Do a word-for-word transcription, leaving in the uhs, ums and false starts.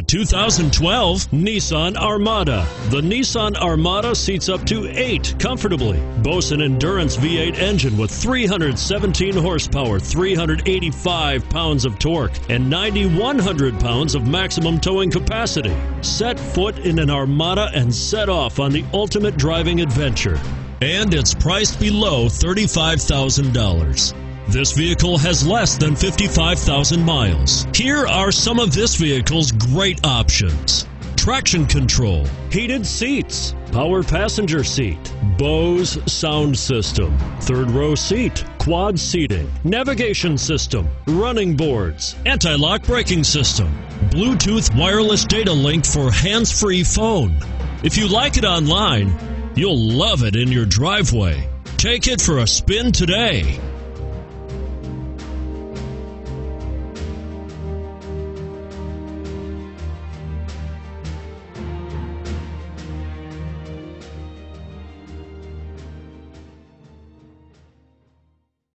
the two thousand twelve Nissan Armada. The Nissan Armada seats up to eight comfortably. Boasts an Endurance V eight engine with three hundred seventeen horsepower, three hundred eighty-five pounds of torque, and nine thousand one hundred pounds of maximum towing capacity. Set foot in an Armada and set off on the ultimate driving adventure. And it's priced below thirty-five thousand dollars. This vehicle has less than fifty-five thousand miles. Here are some of this vehicle's great options: traction control, heated seats, power passenger seat, Bose sound system, third row seat, quad seating, navigation system, running boards, anti-lock braking system, Bluetooth wireless data link for hands-free phone. If you like it online, you'll love it in your driveway. Take it for a spin today.